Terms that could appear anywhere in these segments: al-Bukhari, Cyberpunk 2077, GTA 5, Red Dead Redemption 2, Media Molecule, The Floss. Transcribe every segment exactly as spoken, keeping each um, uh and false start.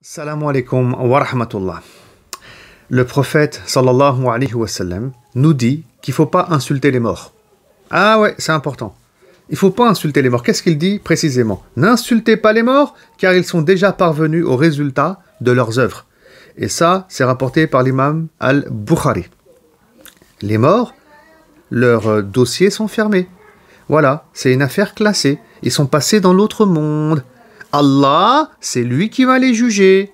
Salam alaikum wa rahmatullah. Le prophète sallallahu alayhi wa sallam nous dit qu'il ne faut pas insulter les morts. Ah ouais, c'est important. Il ne faut pas insulter les morts. Qu'est-ce qu'il dit précisément? N'insultez pas les morts car ils sont déjà parvenus au résultat de leurs œuvres. Et ça, c'est rapporté par l'imam al-Bukhari. Les morts, leurs dossiers sont fermés. Voilà, c'est une affaire classée. Ils sont passés dans l'autre monde. Allah, c'est lui qui va les juger.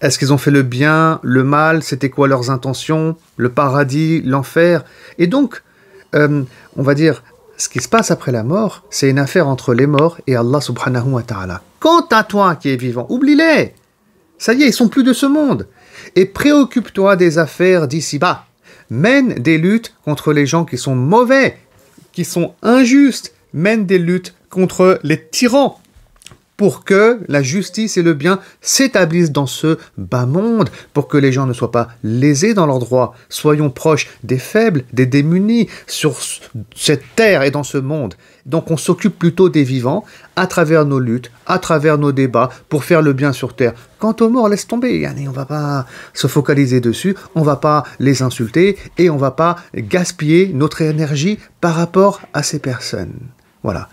Est-ce qu'ils ont fait le bien, le mal, c'était quoi leurs intentions, le paradis, l'enfer? Et donc, euh, on va dire, ce qui se passe après la mort, c'est une affaire entre les morts et Allah subhanahu wa ta'ala. Quant à toi qui es vivant, oublie-les. Ça y est, ils sont plus de ce monde. Et préoccupe-toi des affaires d'ici-bas. Mène des luttes contre les gens qui sont mauvais, qui sont injustes. Mène des luttes contre les tyrans, pour que la justice et le bien s'établissent dans ce bas monde, pour que les gens ne soient pas lésés dans leurs droits. Soyons proches des faibles, des démunis, sur cette terre et dans ce monde. Donc on s'occupe plutôt des vivants, à travers nos luttes, à travers nos débats, pour faire le bien sur terre. Quant aux morts, laisse tomber, allez, on ne va pas se focaliser dessus, on ne va pas les insulter, et on ne va pas gaspiller notre énergie par rapport à ces personnes. Voilà.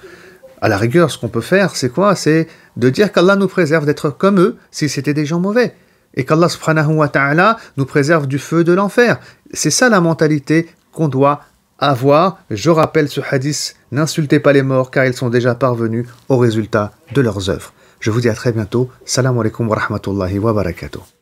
À la rigueur, ce qu'on peut faire, c'est quoi? C'est de dire qu'Allah nous préserve d'être comme eux si c'était des gens mauvais. Et qu'Allah subhanahu wa ta'ala nous préserve du feu de l'enfer. C'est ça la mentalité qu'on doit avoir. Je rappelle ce hadith, n'insultez pas les morts car ils sont déjà parvenus au résultat de leurs œuvres. Je vous dis à très bientôt. Salam alaikum wa rahmatullahi wa barakatuh.